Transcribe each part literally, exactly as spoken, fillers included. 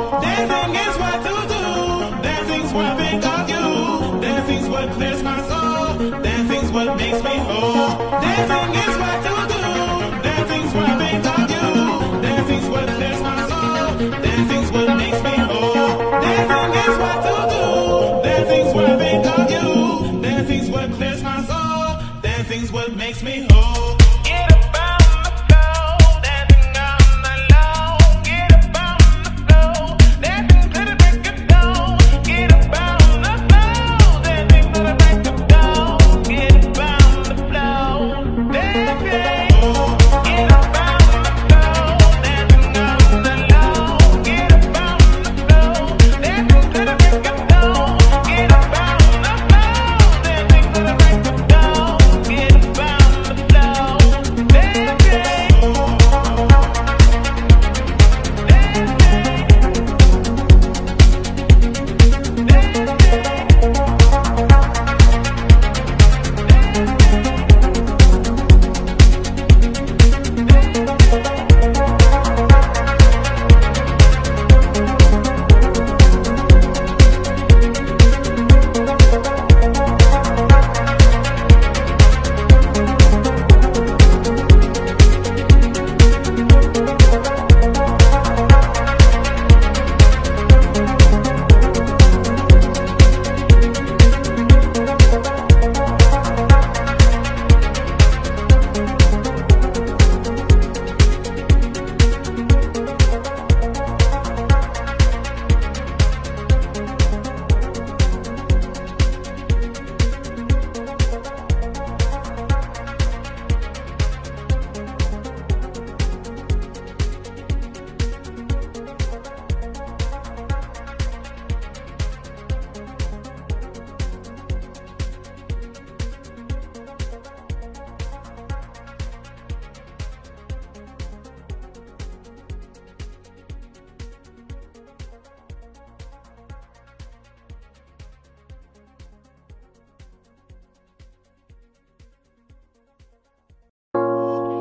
Dancing is what to do. Dancing's what I think of you. Dancing's what clears my soul. Dancing's what makes me whole. Dancing is what to do. Dancing's what I think of you. Dancing's what clears my soul. Dancing's what makes me whole. Dancing is what to do. Dancing's what I think of you. Dancing's what clears my soul. Dancing's what makes me whole. We'll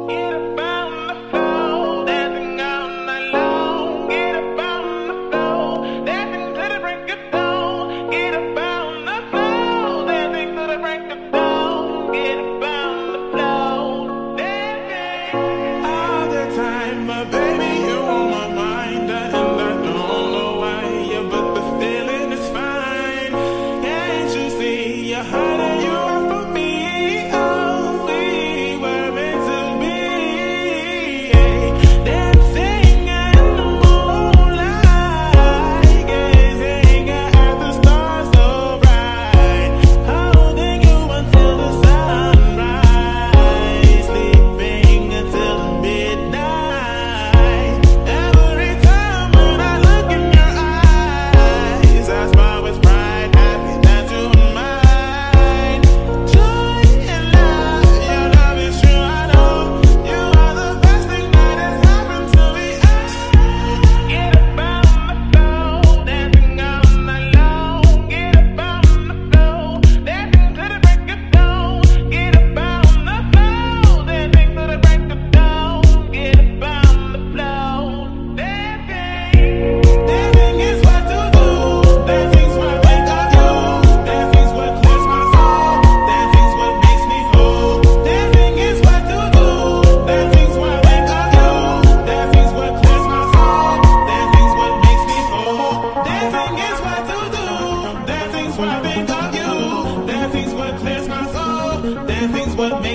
be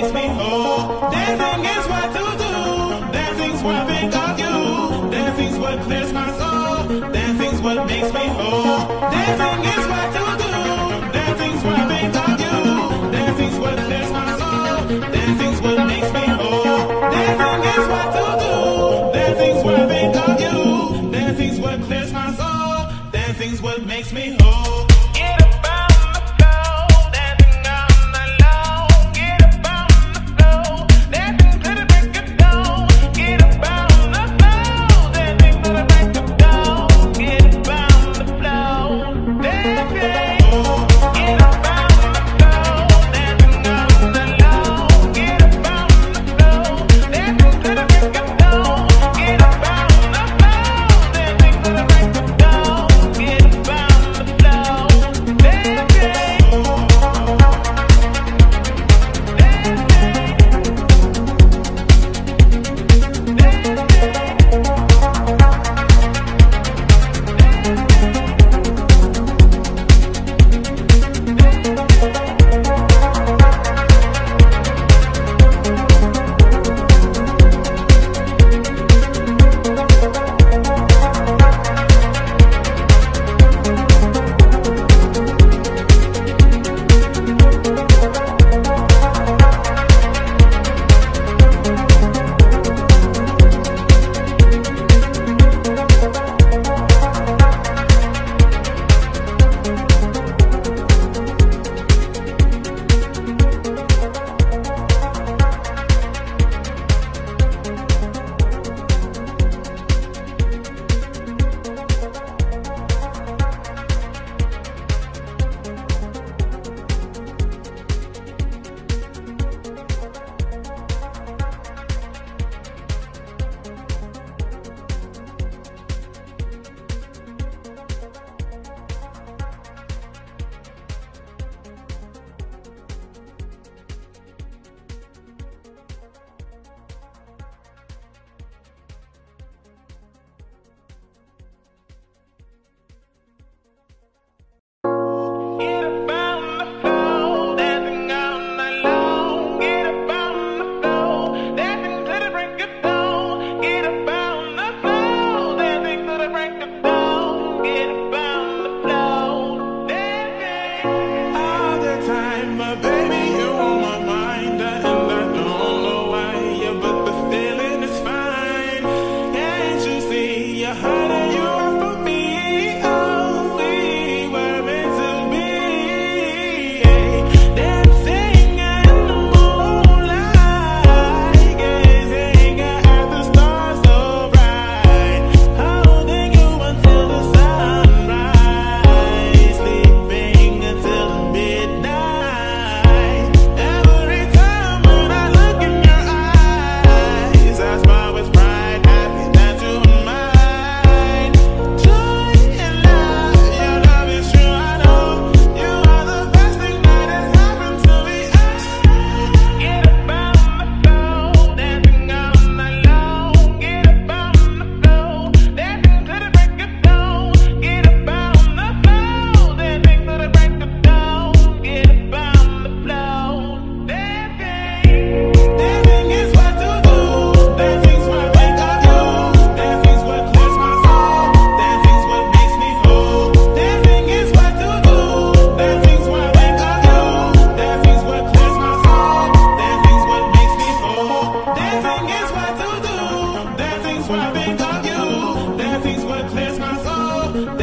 right back.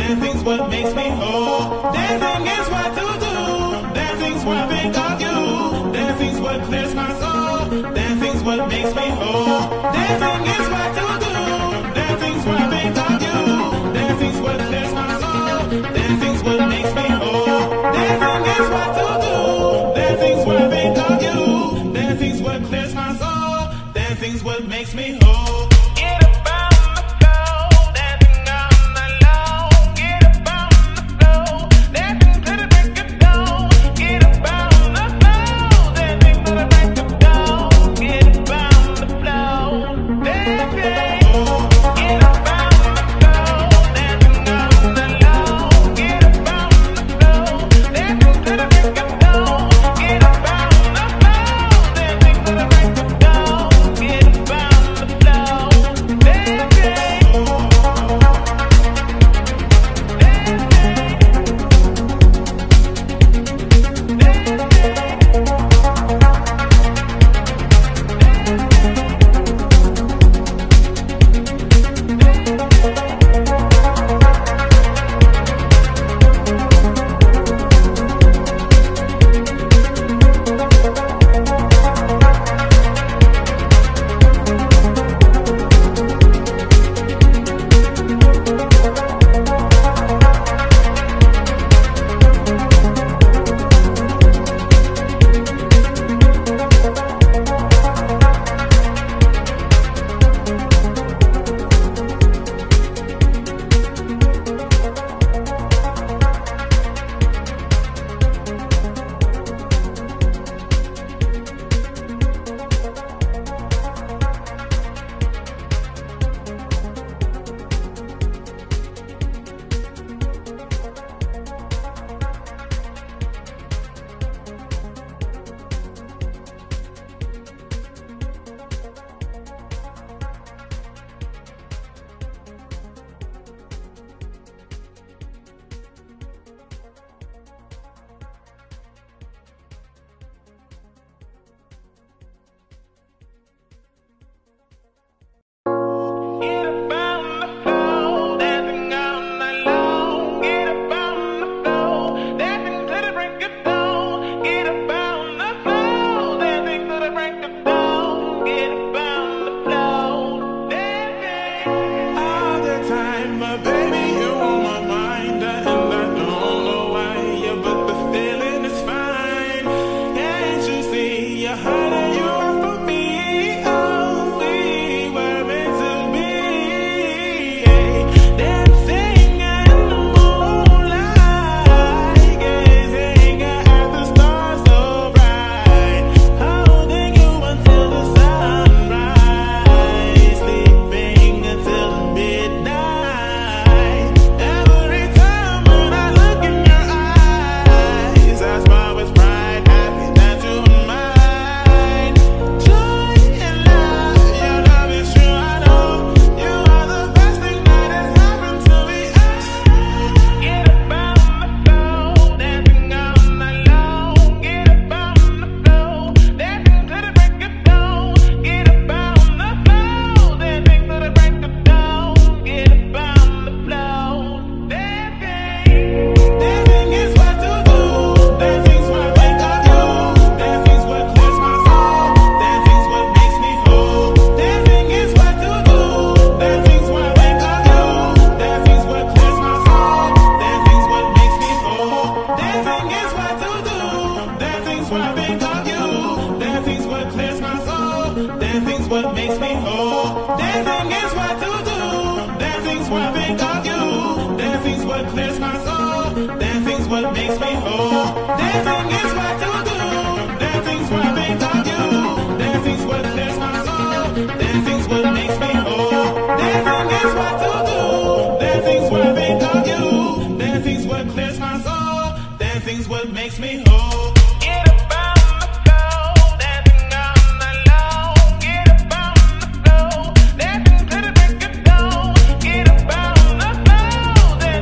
Dancing's what makes me whole. Dancing is what to do. Dancing's what I think of you. Dancing's what clears my soul. Dancing's what makes me whole. Dancing is what to do. Dancing's what I think of you. Dancing's what clears my soul. Dancing's what makes me whole. Dancing is what to do. Dancing's what I think of you. Dancing's what clears my soul. Dancing's what makes me whole. Get up out of the flow.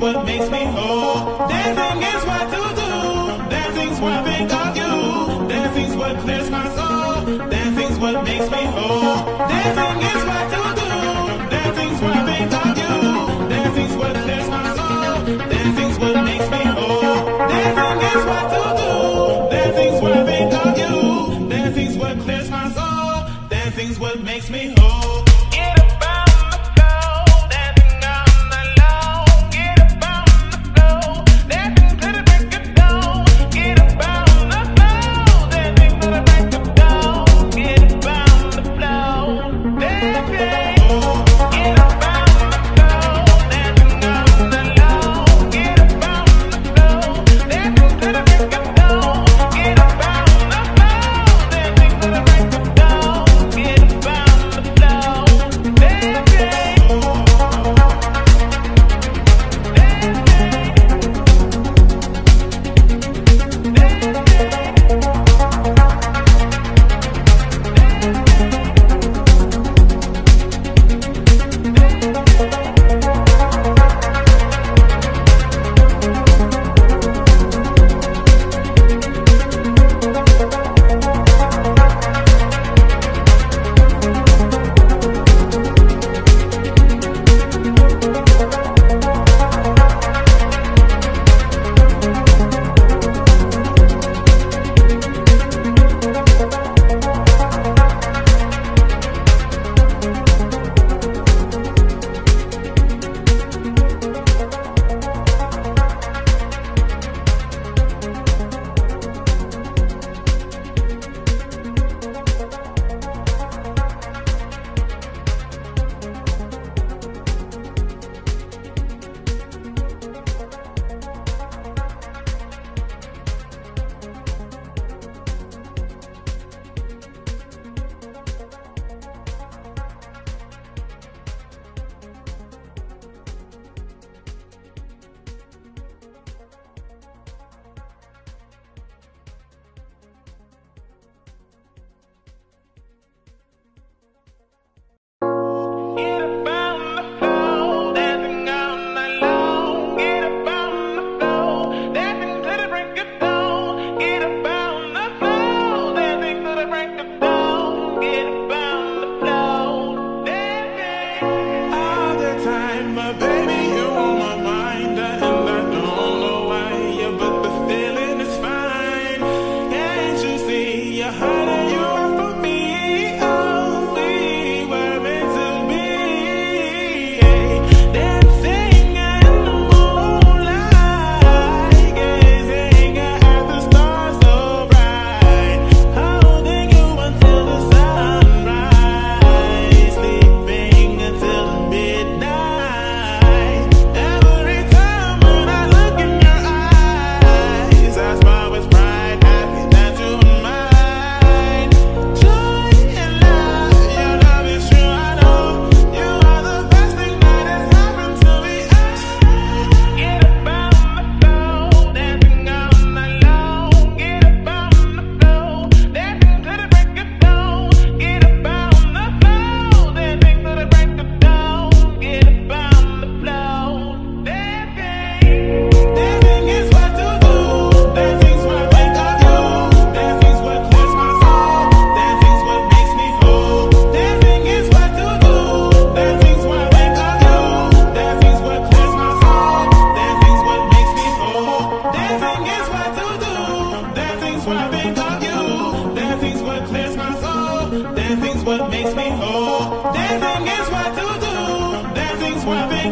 is what makes me whole. Dancing is what to do. Dancing's what I think of you. Dancing's what clears my soul. Dancing's what makes me whole. Dancing is what to do. Dancing's what I think of you. Dancing's what clears my soul. Dancing's what makes me whole. Dancing is what to do. Dancing's what I think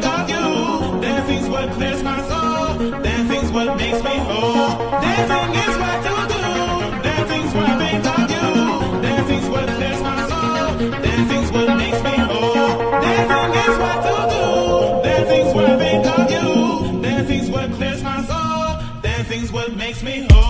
of you. Dancing's what clears my soul. Dancing's what makes me whole.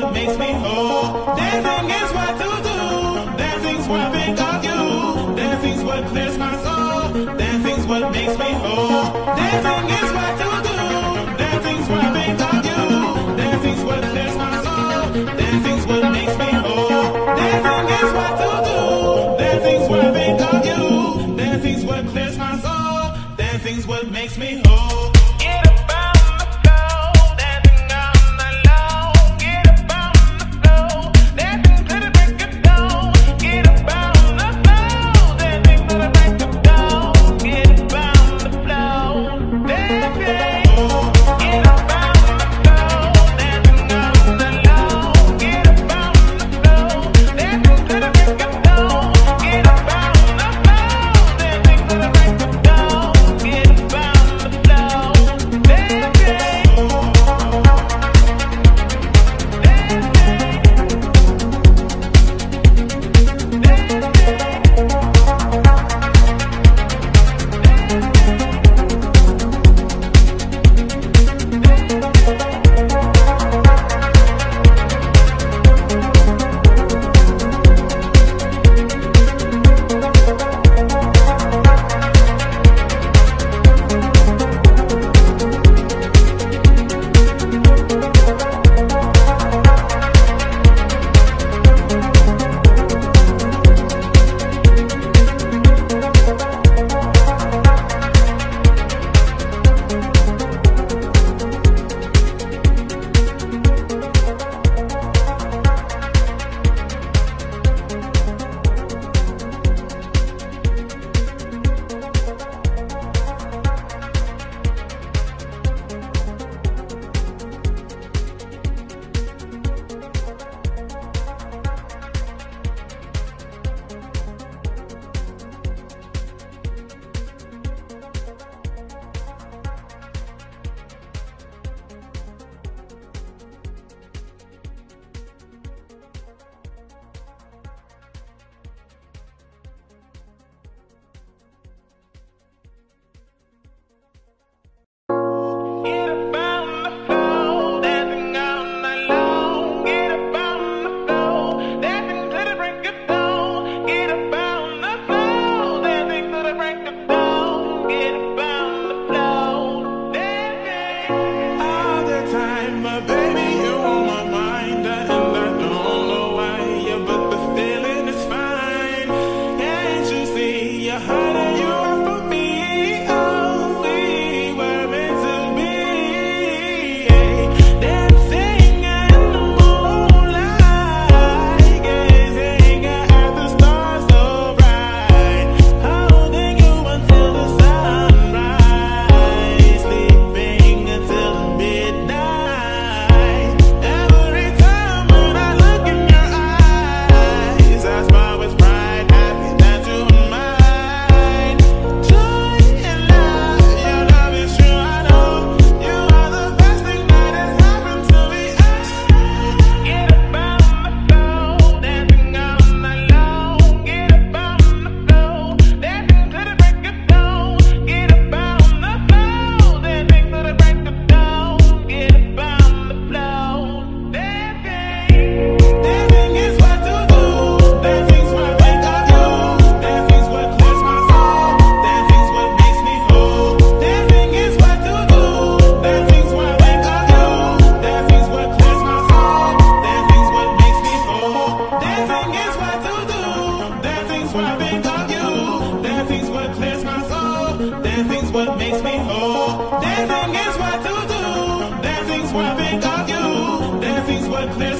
what makes me whole. Dancing is what to do. Dancing's what I think of you. Dancing's what clears my soul. Dancing's what makes me whole. Dancing is what to do. Dancing's what I think of you. Dancing's what clears my soul. Dancing's what makes me whole. Dancing is what to do. Dancing's what I think of you. Dancing's what clears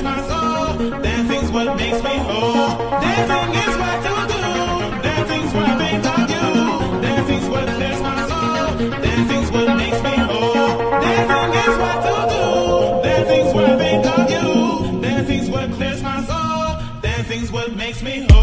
my soul. Dancing's what makes me whole.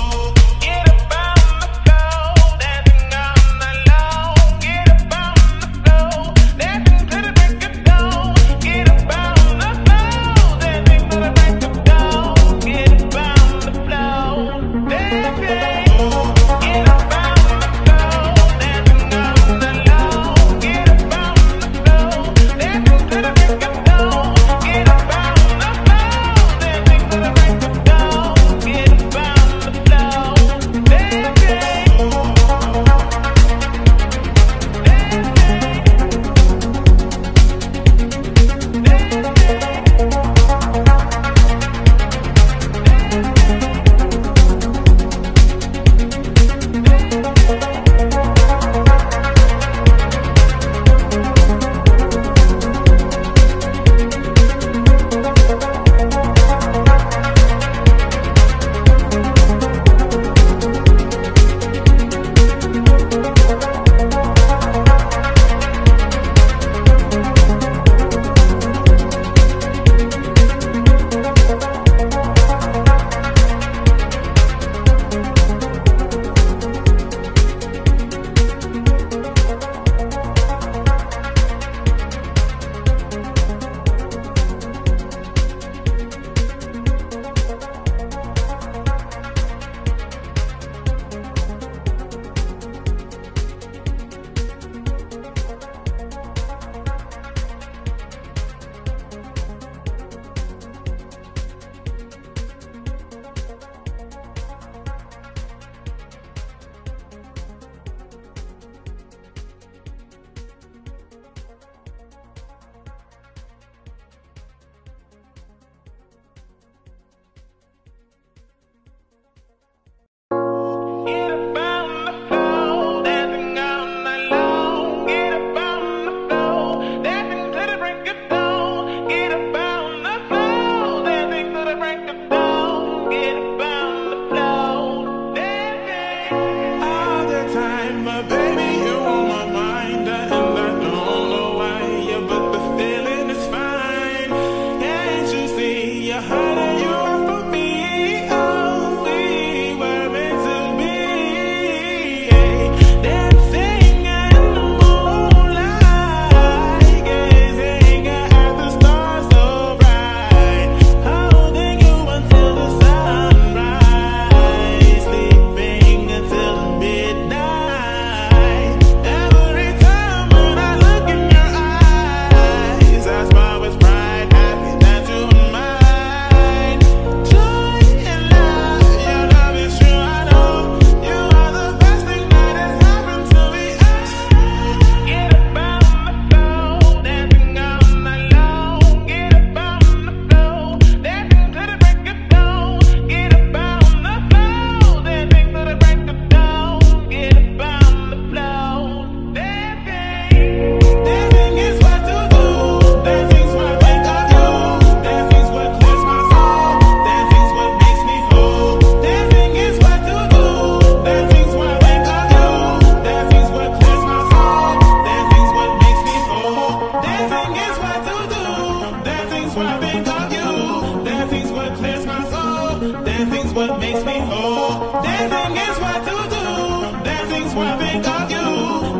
what makes me whole. Dancing is what to do. Dancing's what I think of you.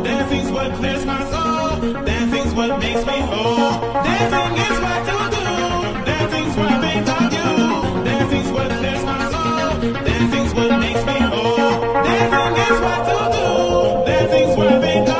Dancing's what clears my soul. Dancing's what makes me whole. Dancing is what to do. Dancing's what I think of you. Dancing's what clears my soul. Dancing's what makes me whole. Dancing is what to do. Dancing's what I think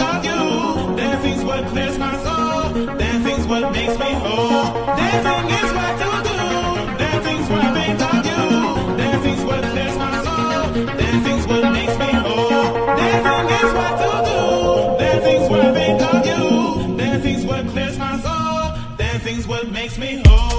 of you. Dancing's what clears my soul. Dancing's what makes me whole.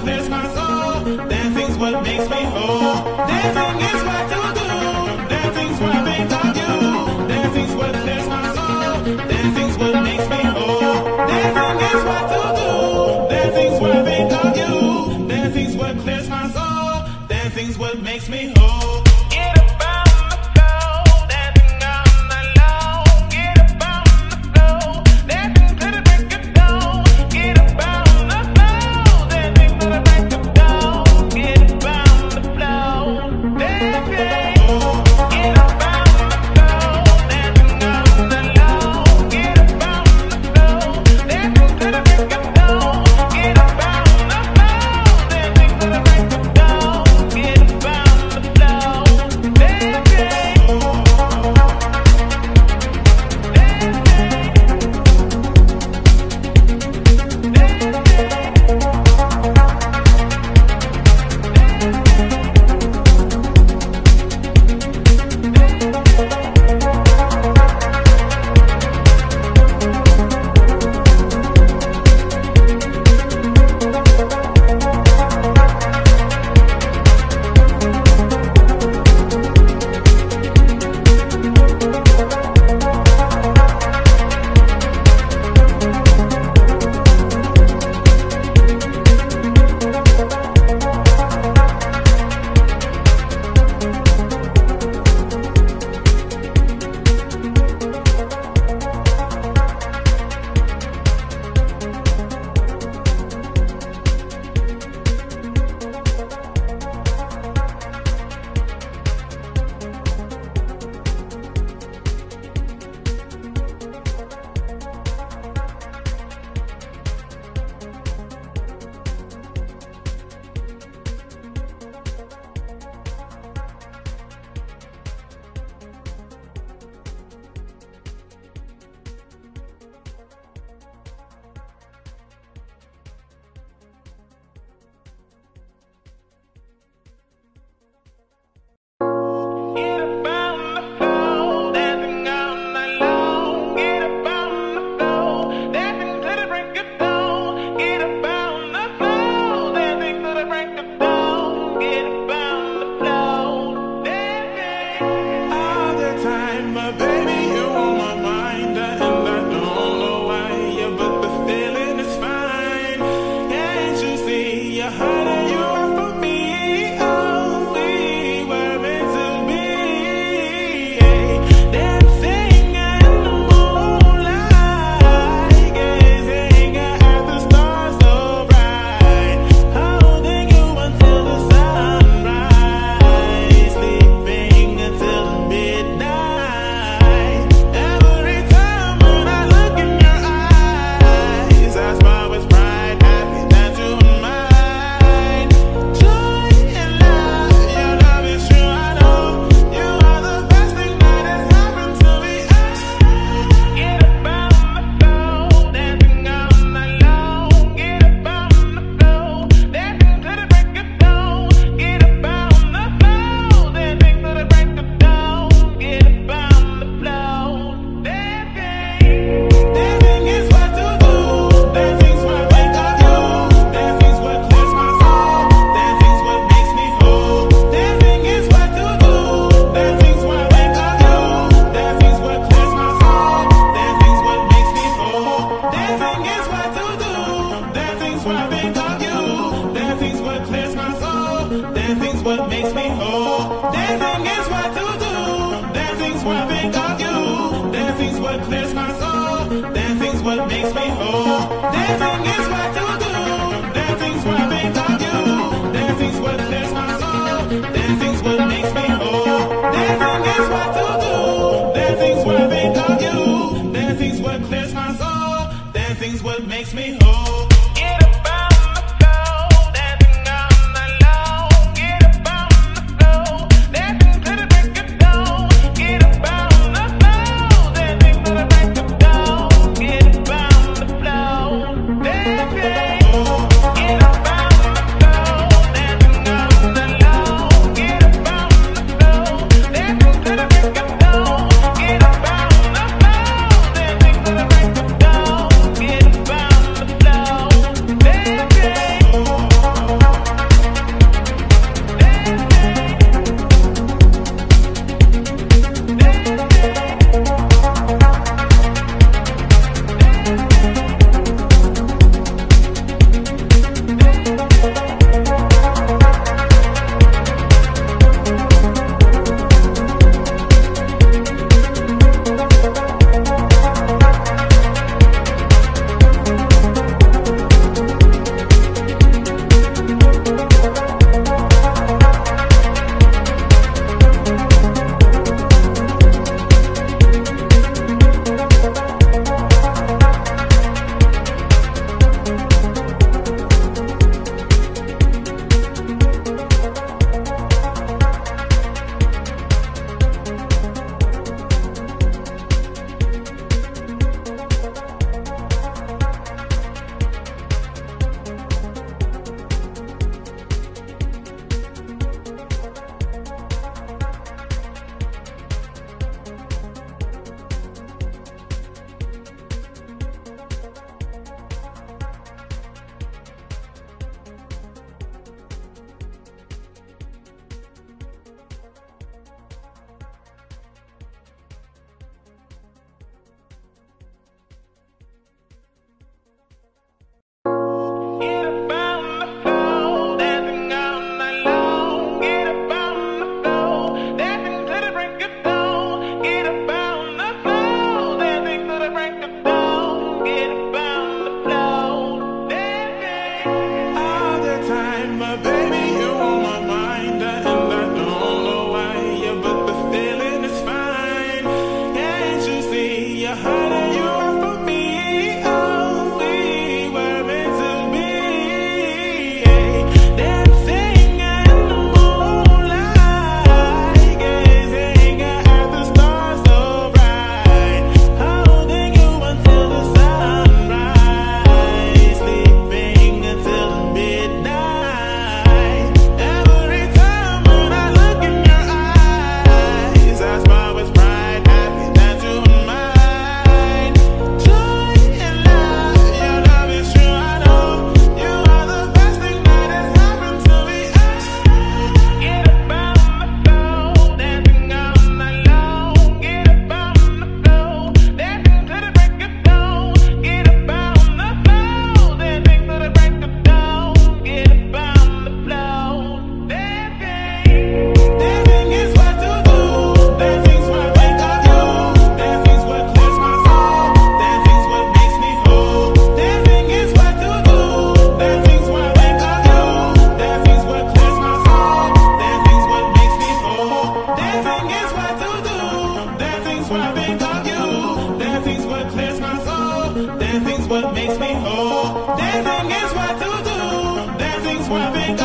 clears my soul. Dancing's what makes me whole. Dancing is what to do. Dancing's what I think I do. Dancing's what clears my soul. Dancing's what makes me whole. Dancing is what to do. Dancing's what I think I do. Dancing's what clears my soul. Dancing's what makes me whole.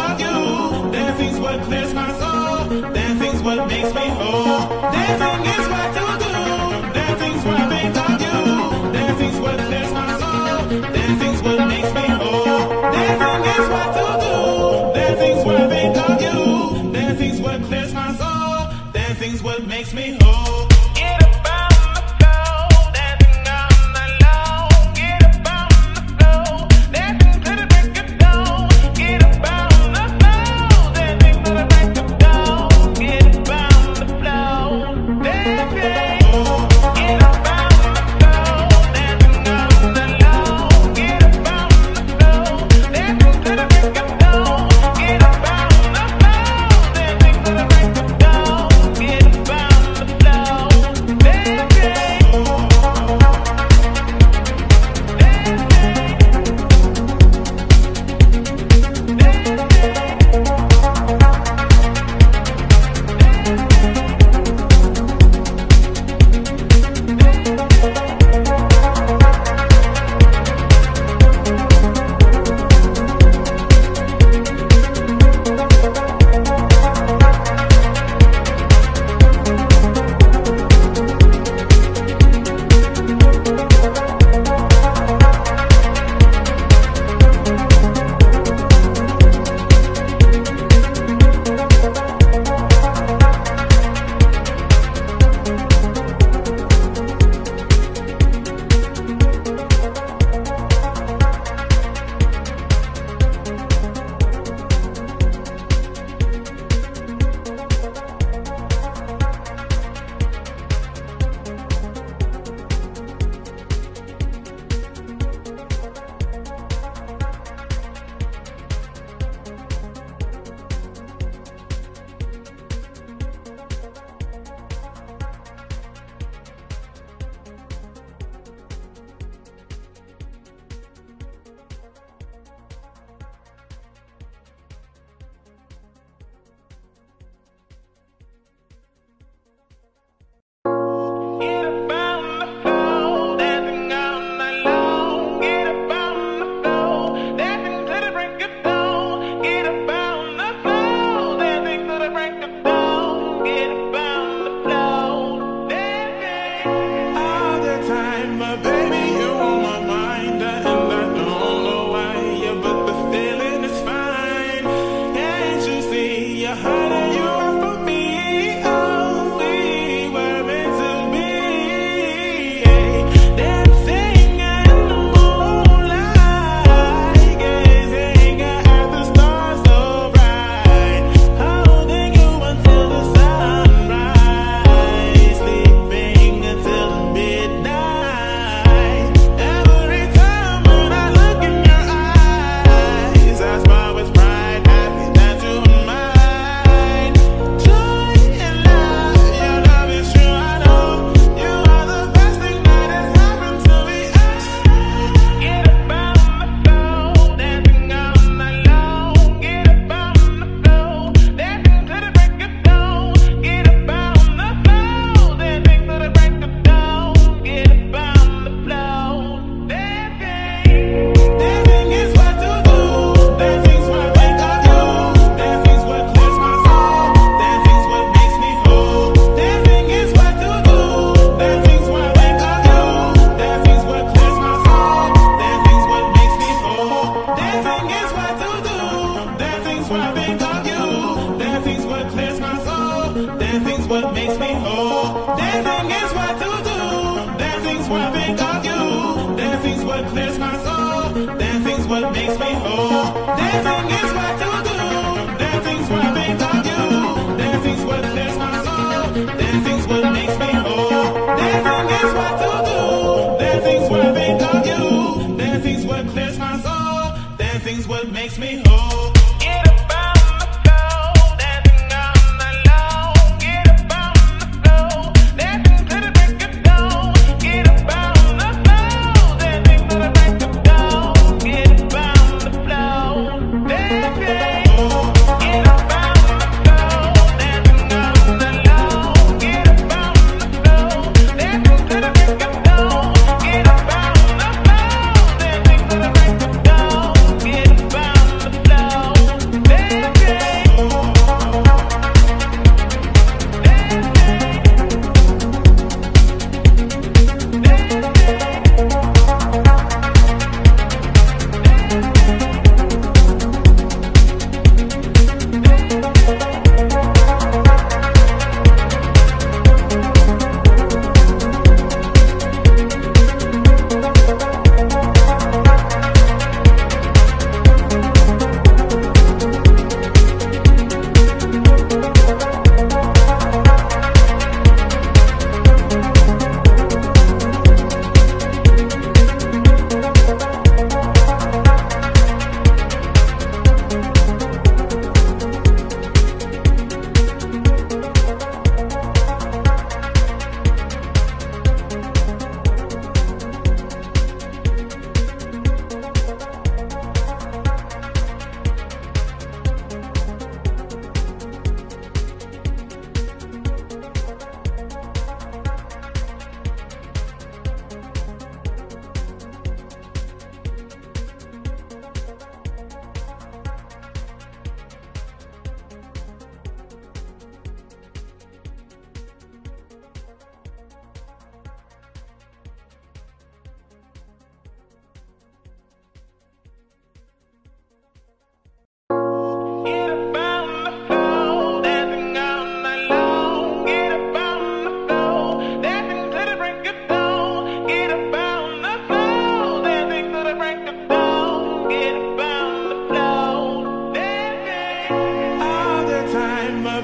without you. Dancing's what clears my soul. Dancing's what makes me whole. Dancing is what to do. Dancing's what I make of you. Dancing's what clears my soul. Dancing's what makes me whole. Dancing is what to do. Dancing's what I make of you. Dancing's what clears my soul. Dancing's what makes me whole. Love. Makes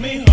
me